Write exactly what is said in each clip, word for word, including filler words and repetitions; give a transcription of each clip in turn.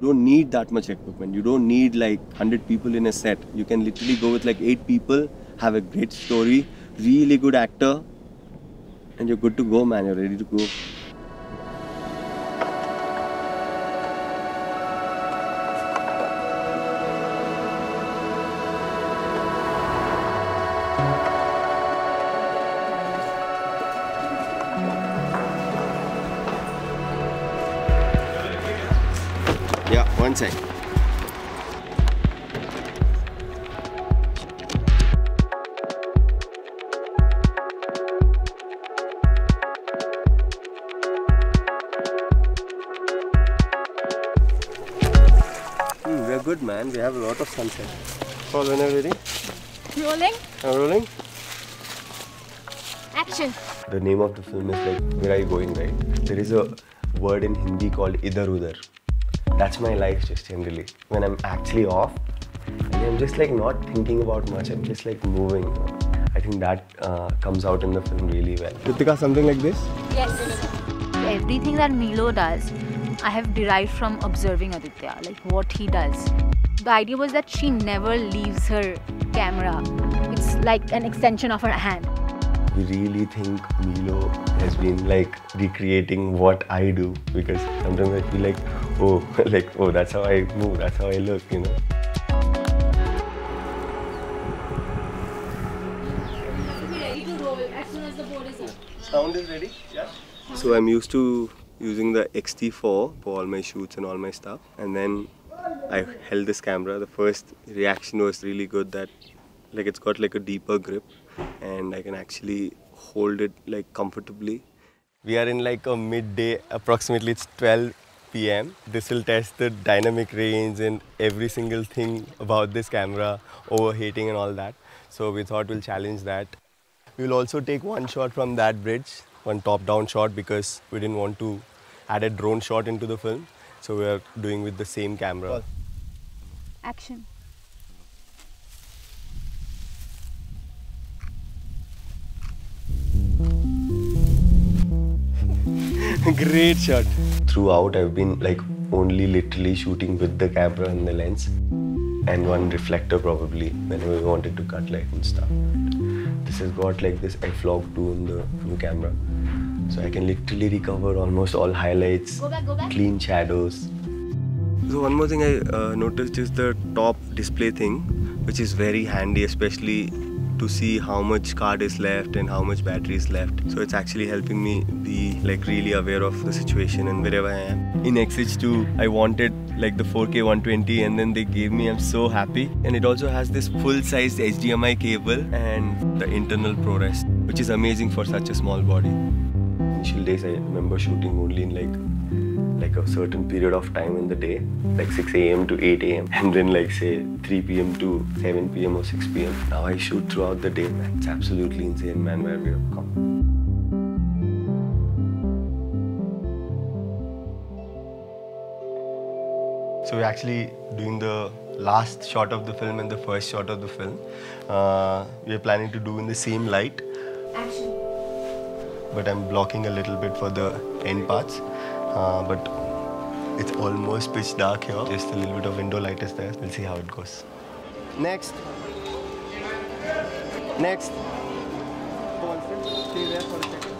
don't need that much equipment. You don't need like one hundred people in a set. You can literally go with like eight people, have a great story, really good actor, and you're good to go, man. You're ready to go. Yeah, one sec. Hmm, we're good, man. We have a lot of sunset. Paul, when are you ready? Rolling. I'm rolling. Action. The name of the film is like, where are you going, right? There is a word in Hindi called idhar udhar. That's my life just generally. When I'm actually off, and I'm just like not thinking about much, I'm just like moving. I think that uh, comes out in the film really well. Ritika, something like this? Yes. Everything that Milo does, I have derived from observing Aditya, like what he does. The idea was that she never leaves her camera. It's like an extension of her hand. We really think Milo has been like recreating what I do, because sometimes I feel like, oh, like, oh, that's how I move, that's how I look, you know. Be ready to roll as soon as the board is up. Sound is ready, yeah. So I'm used to using the X T four for all my shoots and all my stuff, and then I held this camera. The first reaction was really good, that like it's got like a deeper grip, and I can actually hold it like comfortably. We are in like a midday, approximately it's twelve P M This will test the dynamic range and every single thing about this camera, overheating and all that. So we thought we'll challenge that. We'll also take one shot from that bridge, one top-down shot, because we didn't want to add a drone shot into the film. So we are doing with the same camera. Action. Great shot. Throughout, I've been like only literally shooting with the camera and the lens, and one reflector probably whenever we wanted to cut light and stuff. This has got like this F log two in the new camera, so I can literally recover almost all highlights, go back, go back. Clean shadows. So one more thing I uh, noticed is the top display thing, which is very handy, especially to see how much card is left and how much battery is left. So it's actually helping me be like really aware of the situation and wherever I am. In X H two, I wanted like the four K one twenty, and then they gave me. I'm so happy. And it also has this full-sized H D M I cable and the internal ProRes, which is amazing for such a small body. Initial days, I remember shooting only in like like a certain period of time in the day, like six A M to eight A M and then like say three P M to seven P M or six P M Now I shoot throughout the day, man. It's absolutely insane, man, where we have come. So we're actually doing the last shot of the film and the first shot of the film. Uh, we're planning to do in the same light. Action. But I'm blocking a little bit for the end parts. Uh, but it's almost pitch dark here. Just a little bit of window light is there. We'll see how it goes. Next. Next. Stay there for a second.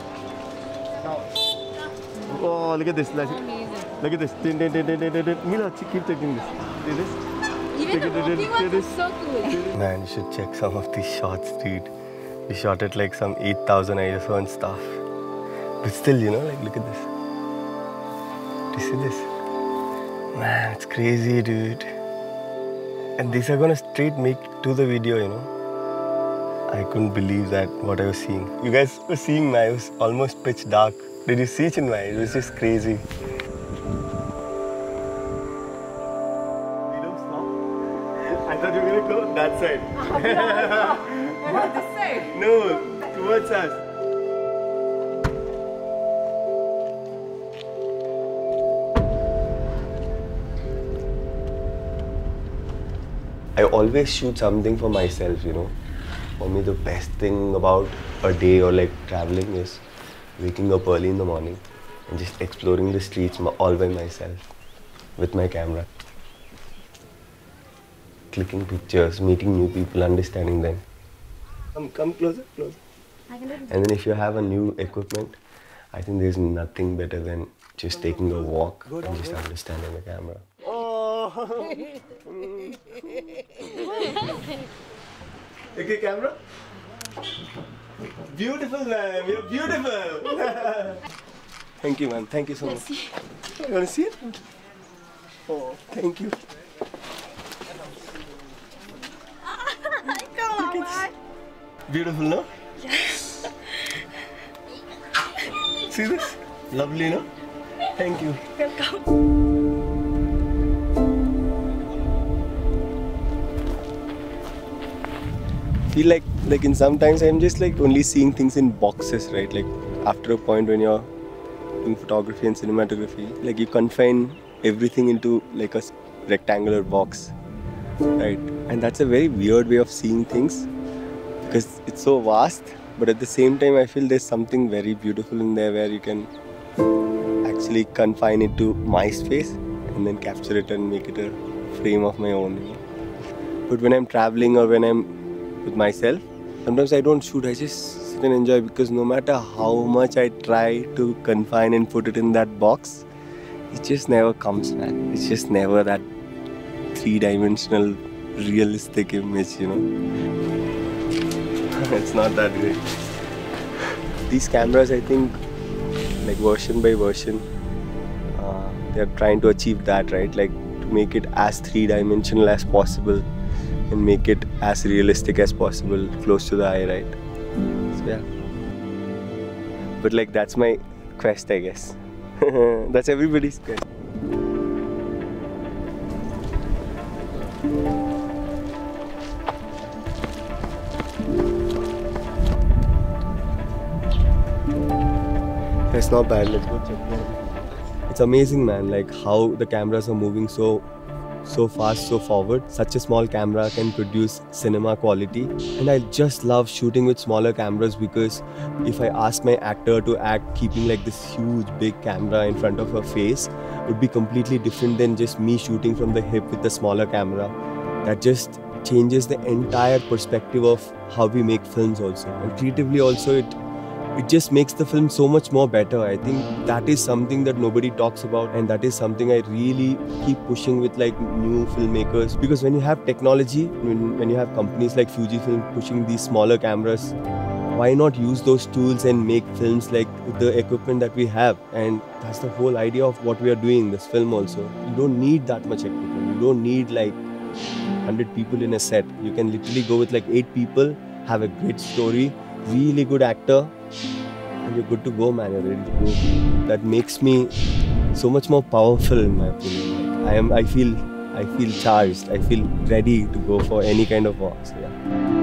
Now. Oh, look at this. Look at this. Mila, keep taking this. Do this. Even the walking one is so cool. Man, you should check some of these shots, dude. We shot at like some eight thousand I S O and stuff. But still, you know, like look at this. You see this? Man, it's crazy, dude. And these are gonna straight make to the video, you know. I couldn't believe that, what I was seeing. You guys were seeing me, it was almost pitch dark. Did you see it in my eyes? It was just crazy. I thought you were gonna go that side. What this side? No, towards us. I always shoot something for myself, you know. For me, the best thing about a day or like traveling is waking up early in the morning and just exploring the streets all by myself. with my camera. Clicking pictures, meeting new people, understanding them. Come, come closer, closer. I can do it. And then if you have a new equipment, I think there's nothing better than just taking a walk and just understanding the camera. Okay, camera. Beautiful, ma'am. You're beautiful. Thank you, ma'am. Thank you so much. You want to see it? Oh, thank you. Come on. Beautiful, no? Yes. See this? Lovely, no? Thank you. Welcome. I feel like, like in sometimes I'm just like only seeing things in boxes, right? Like after a point when you're doing photography and cinematography, like you confine everything into like a rectangular box, right? And that's a very weird way of seeing things because it's so vast, but at the same time I feel there's something very beautiful in there where you can actually confine it to my space and then capture it and make it a frame of my own. But when I'm traveling or when I'm with myself, sometimes I don't shoot, I just sit and enjoy, because no matter how much I try to confine and put it in that box, it just never comes back. It's just never that three-dimensional, realistic image, you know. It's not that great. These cameras, I think, like version by version, uh, they're trying to achieve that, right? Like to make it as three-dimensional as possible. And make it as realistic as possible, close to the eye, right? So, yeah. But like that's my quest, I guess. That's everybody's quest. That's not bad. Let's go check that. It's amazing, man. Like how the cameras are moving so. So fast, so forward. Such a small camera can produce cinema quality. And I just love shooting with smaller cameras because if I ask my actor to act keeping like this huge big camera in front of her face, it would be completely different than just me shooting from the hip with the smaller camera. That just changes the entire perspective of how we make films also. And creatively also, it It just makes the film so much more better. I think that is something that nobody talks about, and that is something I really keep pushing with like new filmmakers, because when you have technology, when, when you have companies like Fujifilm pushing these smaller cameras, why not use those tools and make films like the equipment that we have? And that's the whole idea of what we are doing, this film also. You don't need that much equipment. You don't need like one hundred people in a set. You can literally go with like eight people, have a great story, really good actor, and you're good to go, man. You're ready to go. That makes me so much more powerful, in my opinion. I am. I feel. I feel charged. I feel ready to go for any kind of walk. So, yeah.